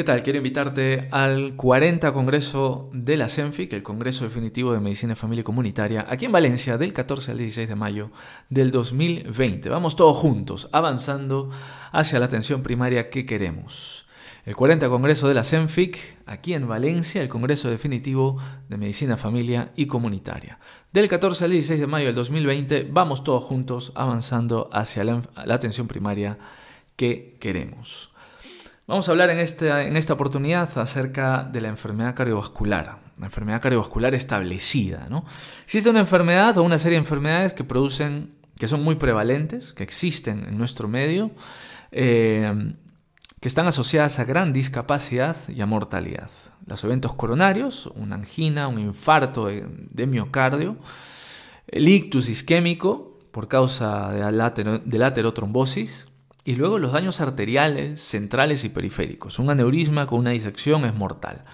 ¿Qué tal? Quiero invitarte al 40 Congreso de la CENFIC, el Congreso Definitivo de Medicina Familiar y Comunitaria, aquí en Valencia, del 14 al 16 de mayo del 2020. Vamos todos juntos, avanzando hacia la atención primaria que queremos. El 40 Congreso de la CENFIC, aquí en Valencia, el Congreso Definitivo de Medicina Familiar y Comunitaria. Del 14 al 16 de mayo del 2020, vamos todos juntos avanzando hacia la atención primaria que queremos. Vamos a hablar en esta oportunidad acerca de la enfermedad cardiovascular, la enfermedad cardiovascular establecida, ¿no? Existe una enfermedad o una serie de enfermedades que son muy prevalentes, que existen en nuestro medio, que están asociadas a gran discapacidad y a mortalidad. Los eventos coronarios, una angina, un infarto de miocardio, el ictus isquémico por causa de la aterosclerosis, y luego los daños arteriales, centrales y periféricos. Un aneurisma con una disección es mortal.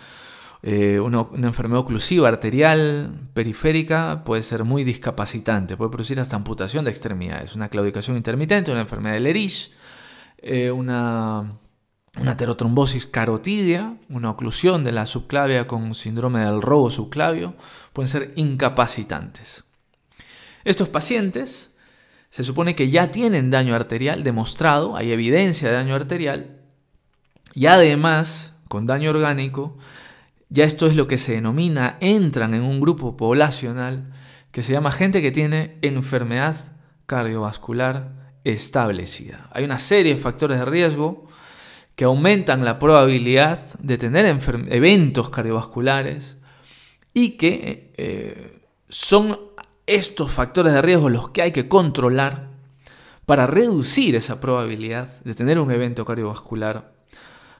Una enfermedad oclusiva arterial periférica puede ser muy discapacitante, puede producir hasta amputación de extremidades, una claudicación intermitente, una enfermedad de Leriche, una aterotrombosis carotidia, una oclusión de la subclavia con síndrome del robo subclavio, pueden ser incapacitantes. Estos pacientes se supone que ya tienen daño arterial demostrado, hay evidencia de daño arterial, y además, con daño orgánico, ya esto es lo que se denomina, entran en un grupo poblacional que se llama gente que tiene enfermedad cardiovascular establecida. Hay una serie de factores de riesgo que aumentan la probabilidad de tener eventos cardiovasculares y que son estos factores de riesgo los que hay que controlar para reducir esa probabilidad de tener un evento cardiovascular,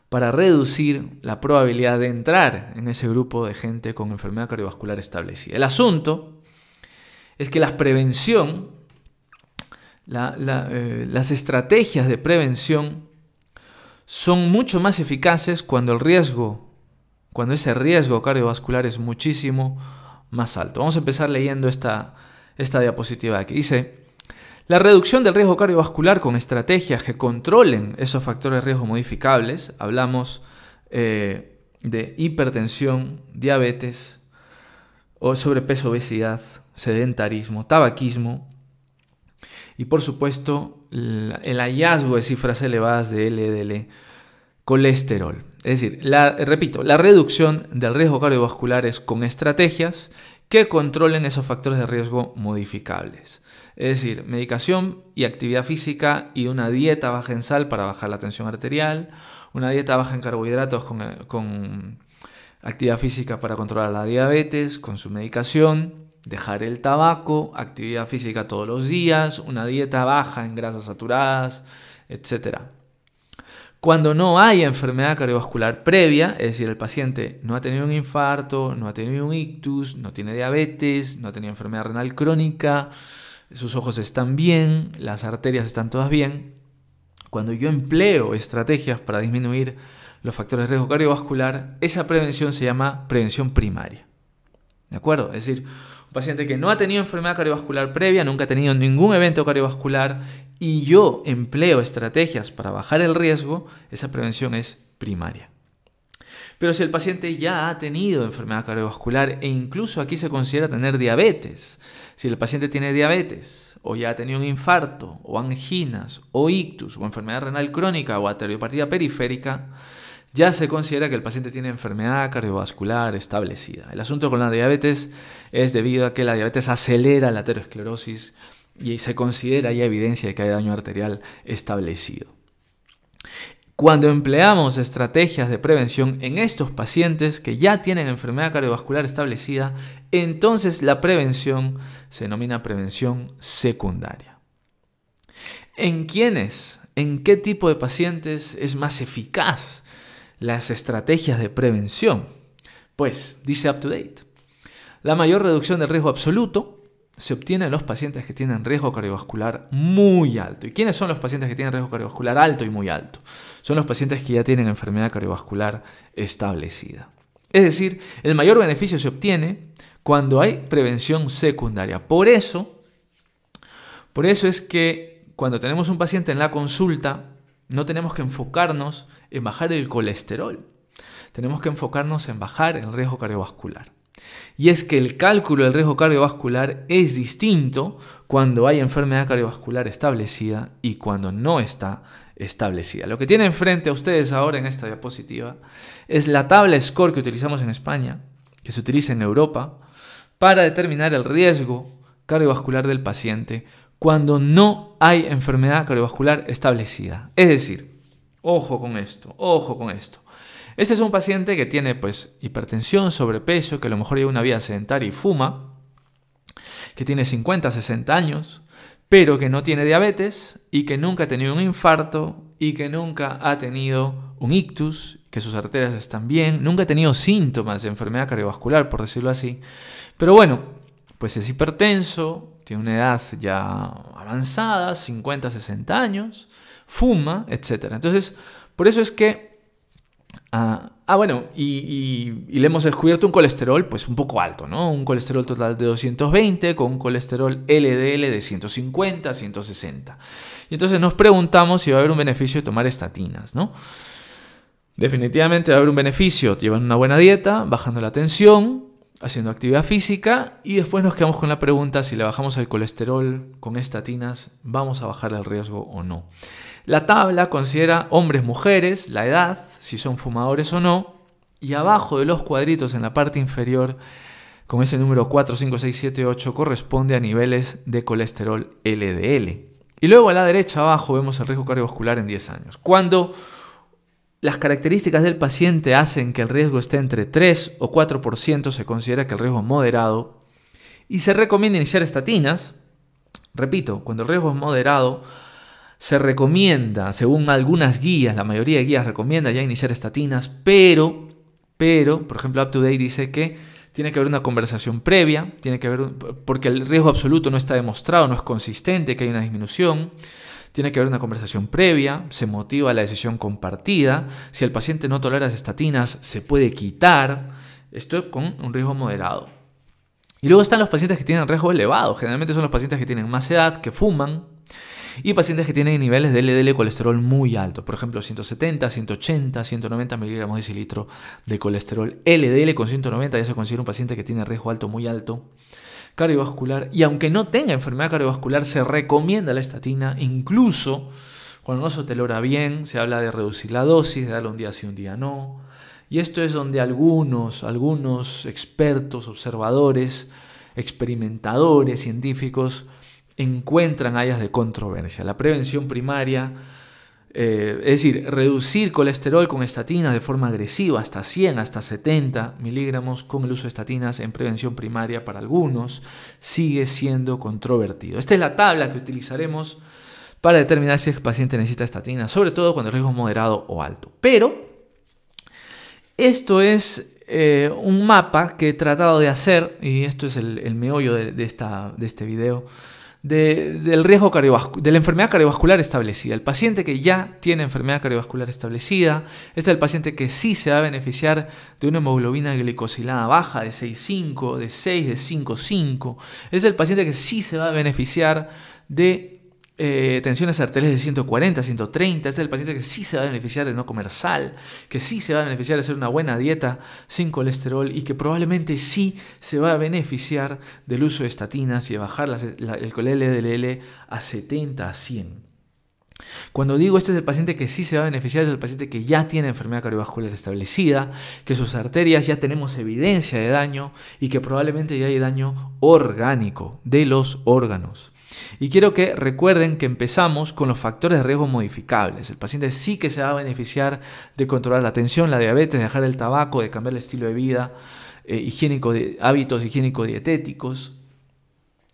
para reducir la probabilidad de entrar en ese grupo de gente con enfermedad cardiovascular establecida. El asunto es que las estrategias de prevención son mucho más eficaces cuando ese riesgo cardiovascular es muchísimo más alto. Vamos a empezar leyendo esta diapositiva que dice: la reducción del riesgo cardiovascular con estrategias que controlen esos factores de riesgo modificables. Hablamos de hipertensión, diabetes, o sobrepeso, obesidad, sedentarismo, tabaquismo. Y por supuesto, el hallazgo de cifras elevadas de LDL, colesterol. Es decir, la reducción del riesgo cardiovascular es con estrategias que controlen esos factores de riesgo modificables. Es decir, medicación y actividad física y una dieta baja en sal para bajar la tensión arterial, una dieta baja en carbohidratos con actividad física para controlar la diabetes, con su medicación, dejar el tabaco, actividad física todos los días, una dieta baja en grasas saturadas, etc. Cuando no hay enfermedad cardiovascular previa, es decir, el paciente no ha tenido un infarto, no ha tenido un ictus, no tiene diabetes, no ha tenido enfermedad renal crónica, sus ojos están bien, las arterias están todas bien. Cuando yo empleo estrategias para disminuir los factores de riesgo cardiovascular, esa prevención se llama prevención primaria. ¿De acuerdo? Es decir, un paciente que no ha tenido enfermedad cardiovascular previa, nunca ha tenido ningún evento cardiovascular y yo empleo estrategias para bajar el riesgo, esa prevención es primaria. Pero si el paciente ya ha tenido enfermedad cardiovascular e incluso aquí se considera tener diabetes, si el paciente tiene diabetes o ya ha tenido un infarto o anginas o ictus o enfermedad renal crónica o arteriopatía periférica, ya se considera que el paciente tiene enfermedad cardiovascular establecida. El asunto con la diabetes es debido a que la diabetes acelera la aterosclerosis y se considera ya evidencia de que hay daño arterial establecido. Cuando empleamos estrategias de prevención en estos pacientes que ya tienen enfermedad cardiovascular establecida, entonces la prevención se denomina prevención secundaria. ¿En qué tipo de pacientes es más eficaz las estrategias de prevención? Pues, dice UpToDate, la mayor reducción del riesgo absoluto se obtiene en los pacientes que tienen riesgo cardiovascular muy alto. ¿Y quiénes son los pacientes que tienen riesgo cardiovascular alto y muy alto? Son los pacientes que ya tienen enfermedad cardiovascular establecida. Es decir, el mayor beneficio se obtiene cuando hay prevención secundaria. Por eso es que cuando tenemos un paciente en la consulta, no tenemos que enfocarnos en bajar el colesterol. tenemos que enfocarnos en bajar el riesgo cardiovascular. Y es que el cálculo del riesgo cardiovascular es distinto cuando hay enfermedad cardiovascular establecida y cuando no está establecida. Lo que tienen frente a ustedes ahora en esta diapositiva es la tabla SCORE que utilizamos en España, que se utiliza en Europa, para determinar el riesgo cardiovascular del paciente cuando no hay enfermedad cardiovascular establecida. Es decir, ojo con esto, ojo con esto. Este es un paciente que tiene hipertensión, sobrepeso, que a lo mejor lleva una vida sedentaria y fuma, que tiene 50, 60 años, pero que no tiene diabetes y que nunca ha tenido un infarto y que nunca ha tenido un ictus, que sus arterias están bien, nunca ha tenido síntomas de enfermedad cardiovascular, por decirlo así. Pero bueno, es hipertenso, tiene una edad ya avanzada, 50, 60 años, fuma, etc. Entonces, por eso es que y le hemos descubierto un colesterol un poco alto, ¿no? Un colesterol total de 220 con un colesterol LDL de 150 a 160. Y entonces nos preguntamos si va a haber un beneficio de tomar estatinas, ¿no? Definitivamente va a haber un beneficio. Llevan una buena dieta, bajando la tensión, haciendo actividad física y después nos quedamos con la pregunta si le bajamos el colesterol con estatinas, ¿vamos a bajar el riesgo o no? La tabla considera hombres, mujeres, la edad, si son fumadores o no y abajo de los cuadritos en la parte inferior con ese número 4, 5, 6, 7, 8 corresponde a niveles de colesterol LDL. Y luego a la derecha abajo vemos el riesgo cardiovascular en 10 años. Cuando las características del paciente hacen que el riesgo esté entre 3 o 4%, se considera que el riesgo es moderado y se recomienda iniciar estatinas. Repito, cuando el riesgo es moderado, se recomienda, según algunas guías, la mayoría de guías recomienda ya iniciar estatinas, pero por ejemplo, UpToDate dice que tiene que haber una conversación previa, porque el riesgo absoluto no está demostrado, no es consistente, que hay una disminución. Tiene que haber una conversación previa, se motiva la decisión compartida. Si el paciente no tolera las estatinas, se puede quitar. Esto con un riesgo moderado. Y luego están los pacientes que tienen riesgo elevado. Generalmente son los pacientes que tienen más edad, que fuman. Y pacientes que tienen niveles de LDL colesterol muy altos. Por ejemplo, 170, 180, 190 miligramos de decilitro de colesterol LDL con 190. Ya se considera un paciente que tiene riesgo alto, muy alto cardiovascular, y aunque no tenga enfermedad cardiovascular se recomienda la estatina, incluso cuando no se tolera bien, se habla de reducir la dosis, de darle un día sí, un día no, y esto es donde algunos expertos, observadores, experimentadores, científicos encuentran áreas de controversia. La prevención primaria, es decir, reducir colesterol con estatinas de forma agresiva hasta 100, hasta 70 miligramos con el uso de estatinas en prevención primaria para algunos sigue siendo controvertido. Esta es la tabla que utilizaremos para determinar si el paciente necesita estatinas, sobre todo cuando el riesgo es moderado o alto. Pero esto es un mapa que he tratado de hacer, y esto es el meollo de este video, del riesgo cardiovascular, de la enfermedad cardiovascular establecida. El paciente que ya tiene enfermedad cardiovascular establecida, este es el paciente que sí se va a beneficiar de una hemoglobina glicosilada baja de 6,5, de 6, de 5,5. Es el paciente que sí se va a beneficiar de tensiones arteriales de 140, 130. Este es el paciente que sí se va a beneficiar de no comer sal, que sí se va a beneficiar de hacer una buena dieta sin colesterol y que probablemente sí se va a beneficiar del uso de estatinas y de bajar el LDL a 70, a 100. Cuando digo este es el paciente que sí se va a beneficiar, es el paciente que ya tiene enfermedad cardiovascular establecida, que sus arterias ya tenemos evidencia de daño y que probablemente ya hay daño orgánico de los órganos. Y quiero que recuerden que empezamos con los factores de riesgo modificables. El paciente sí que se va a beneficiar de controlar la tensión, la diabetes, de dejar el tabaco, de cambiar el estilo de vida, hábitos higiénico-dietéticos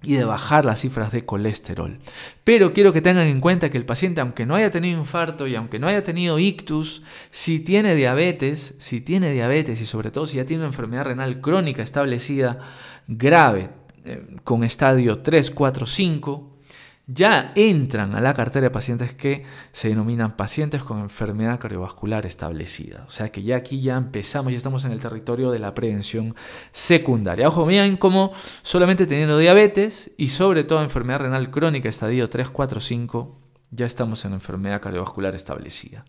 y de bajar las cifras de colesterol. Pero quiero que tengan en cuenta que el paciente, aunque no haya tenido infarto y aunque no haya tenido ictus, si tiene diabetes y sobre todo si ya tiene una enfermedad renal crónica establecida grave, con estadio 3, 4, 5, ya entran a la cartera de pacientes que se denominan pacientes con enfermedad cardiovascular establecida. O sea que ya aquí ya empezamos, ya estamos en el territorio de la prevención secundaria. Ojo, miren cómo solamente teniendo diabetes y sobre todo enfermedad renal crónica estadio 3, 4, 5, ya estamos en enfermedad cardiovascular establecida.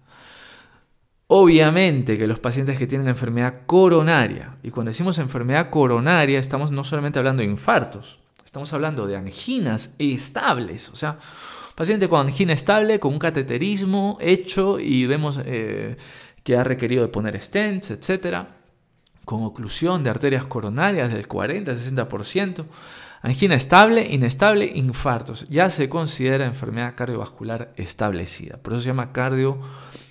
Obviamente que los pacientes que tienen enfermedad coronaria, y cuando decimos enfermedad coronaria estamos no solamente hablando de infartos, estamos hablando de anginas estables, o sea, paciente con angina estable, con un cateterismo hecho y vemos que ha requerido de poner stents, etc., con oclusión de arterias coronarias del 40-60%, angina estable, inestable, infartos. Ya se considera enfermedad cardiovascular establecida, por eso se llama cardiovascular.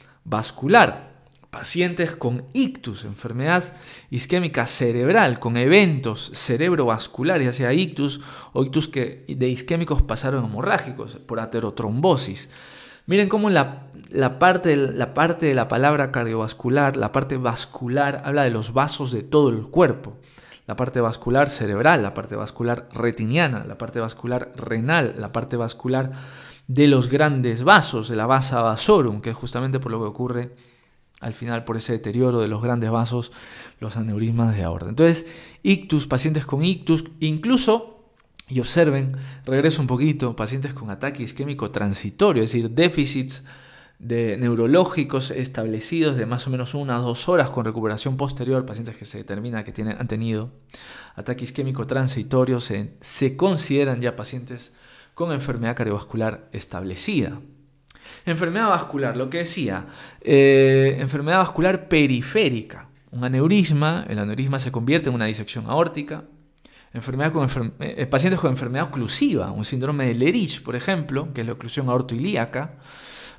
Pacientes con ictus, enfermedad isquémica cerebral, con eventos cerebrovasculares, ya sea ictus o ictus que de isquémicos pasaron hemorrágicos por aterotrombosis. Miren cómo la parte de la palabra cardiovascular, la parte vascular, habla de los vasos de todo el cuerpo. La parte vascular cerebral, la parte vascular retiniana, la parte vascular renal, la parte vascular de los grandes vasos, de la vasa vasorum, que es justamente por lo que ocurre al final, por ese deterioro de los grandes vasos, los aneurismas de aorta. Entonces, ictus, pacientes con ictus, incluso, y observen, regreso un poquito, pacientes con ataque isquémico transitorio, es decir, déficits de neurológicos establecidos de más o menos 1 a 2 horas con recuperación posterior, pacientes que se determina que han tenido ataque isquémico transitorio, se consideran ya pacientes con enfermedad cardiovascular establecida. Enfermedad vascular, lo que decía, enfermedad vascular periférica, un aneurisma, el aneurisma se convierte en una disección aórtica. Pacientes con enfermedad oclusiva, un síndrome de Lerich, por ejemplo, que es la oclusión aortoilíaca.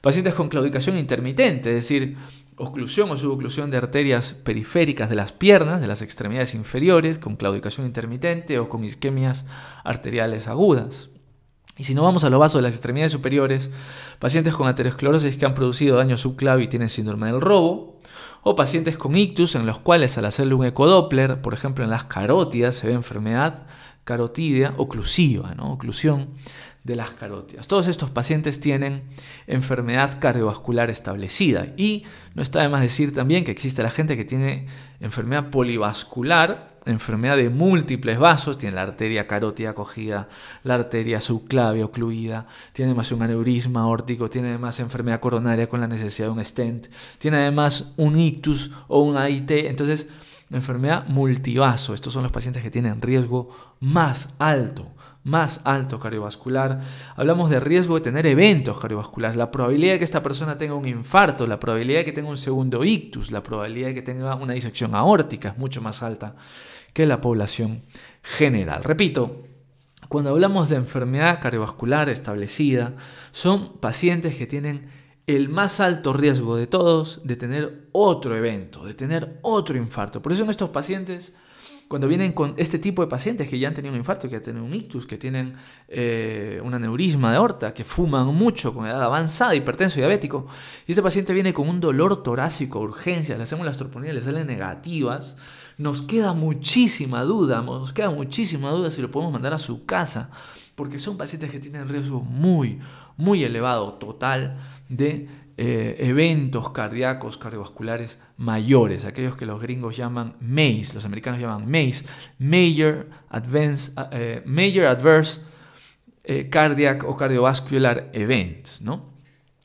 Pacientes con claudicación intermitente, es decir, oclusión o suboclusión de arterias periféricas de las piernas, de las extremidades inferiores, con claudicación intermitente o con isquemias arteriales agudas. Y si no vamos a los vasos de las extremidades superiores, pacientes con aterosclerosis que han producido daño subclavio y tienen síndrome del robo, o pacientes con ictus en los cuales al hacerle un ecodoppler, por ejemplo en las carótidas, se ve enfermedad carotidia oclusiva, ¿no? Oclusión de las carótidas. Todos estos pacientes tienen enfermedad cardiovascular establecida y no está de más decir también que existe la gente que tiene enfermedad polivascular, enfermedad de múltiples vasos, tiene la arteria carótida cogida, la arteria subclavia ocluida, tiene además un aneurisma aórtico, tiene además enfermedad coronaria con la necesidad de un stent, tiene además un ictus o un AIT, entonces enfermedad multivaso. Estos son los pacientes que tienen riesgo más alto cardiovascular. Hablamos de riesgo de tener eventos cardiovasculares, la probabilidad de que esta persona tenga un infarto, la probabilidad de que tenga un segundo ictus, la probabilidad de que tenga una disección aórtica es mucho más alta que la población general. Repito, cuando hablamos de enfermedad cardiovascular establecida, son pacientes que tienen el más alto riesgo de todos de tener otro evento, de tener otro infarto. Por eso en estos pacientes, cuando vienen con este tipo de pacientes que ya han tenido un infarto, que ya han tenido un ictus, que tienen un aneurisma de aorta, que fuman mucho con edad avanzada, hipertenso, diabético, y este paciente viene con un dolor torácico, urgencias, le hacemos las troponías, le salen negativas, nos queda muchísima duda si lo podemos mandar a su casa, porque son pacientes que tienen riesgo muy, muy elevado total de eventos cardíacos, cardiovasculares mayores, aquellos que los gringos llaman MACE, los americanos llaman MACE, Major Adverse Cardiac o Cardiovascular Events, ¿no?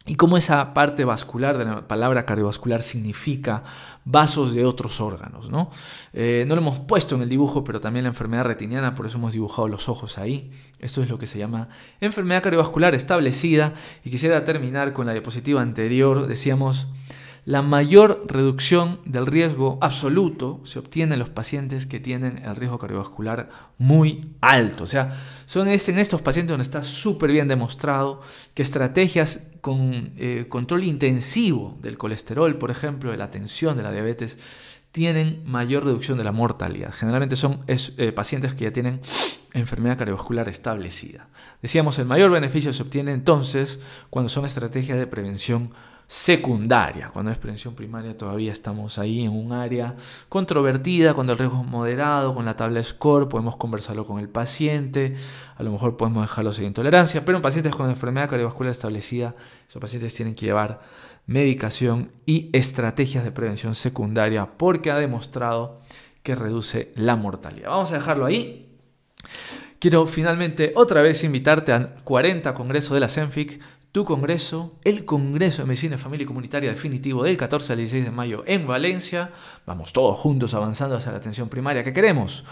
Y como esa parte vascular de la palabra cardiovascular significa vasos de otros órganos, ¿no? No lo hemos puesto en el dibujo, pero también la enfermedad retiniana, por eso hemos dibujado los ojos ahí. Esto es lo que se llama enfermedad cardiovascular establecida. Y quisiera terminar con la diapositiva anterior. Decíamos, la mayor reducción del riesgo absoluto se obtiene en los pacientes que tienen el riesgo cardiovascular muy alto. O sea, son en estos pacientes donde está súper bien demostrado que estrategias con control intensivo del colesterol, por ejemplo, de la tensión, de la diabetes, tienen mayor reducción de la mortalidad. Generalmente son pacientes que ya tienen enfermedad cardiovascular establecida. Decíamos, el mayor beneficio se obtiene entonces cuando son estrategias de prevención secundaria. Cuando es prevención primaria todavía estamos ahí en un área controvertida, cuando el riesgo es moderado, con la tabla SCORE podemos conversarlo con el paciente, a lo mejor podemos dejarlo sin intolerancia, pero en pacientes con enfermedad cardiovascular establecida, esos pacientes tienen que llevar medicación y estrategias de prevención secundaria porque ha demostrado que reduce la mortalidad. Vamos a dejarlo ahí. Quiero finalmente otra vez invitarte al 40 Congreso de la CENFIC. tu congreso, el Congreso de Medicina Familia y Comunitaria definitivo del 14 al 16 de mayo en Valencia. Vamos todos juntos avanzando hacia la atención primaria que queremos.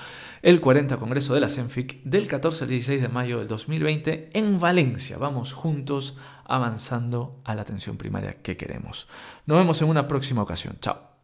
El 40 Congreso de la CENFIC del 14 al 16 de mayo del 2020 en Valencia. Vamos juntos avanzando a la atención primaria que queremos. Nos vemos en una próxima ocasión. Chao.